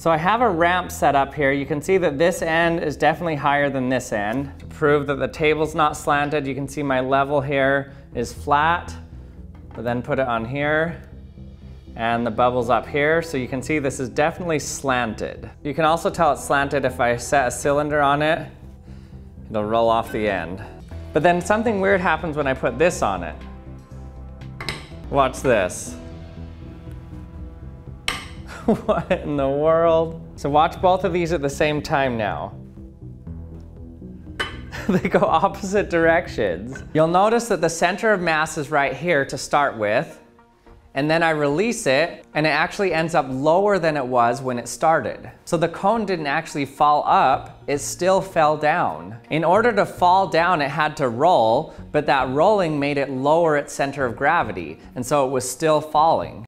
So I have a ramp set up here. You can see that this end is definitely higher than this end. To prove that the table's not slanted, you can see my level here is flat, but then put it on here and the bubble's up here. So you can see this is definitely slanted. You can also tell it's slanted if I set a cylinder on it, it'll roll off the end. But then something weird happens when I put this on it. Watch this. What in the world? So watch both of these at the same time now. They go opposite directions. You'll notice that the center of mass is right here to start with, and then I release it, and it actually ends up lower than it was when it started. So the cone didn't actually fall up, it still fell down. In order to fall down, it had to roll, but that rolling made it lower its center of gravity, and so it was still falling.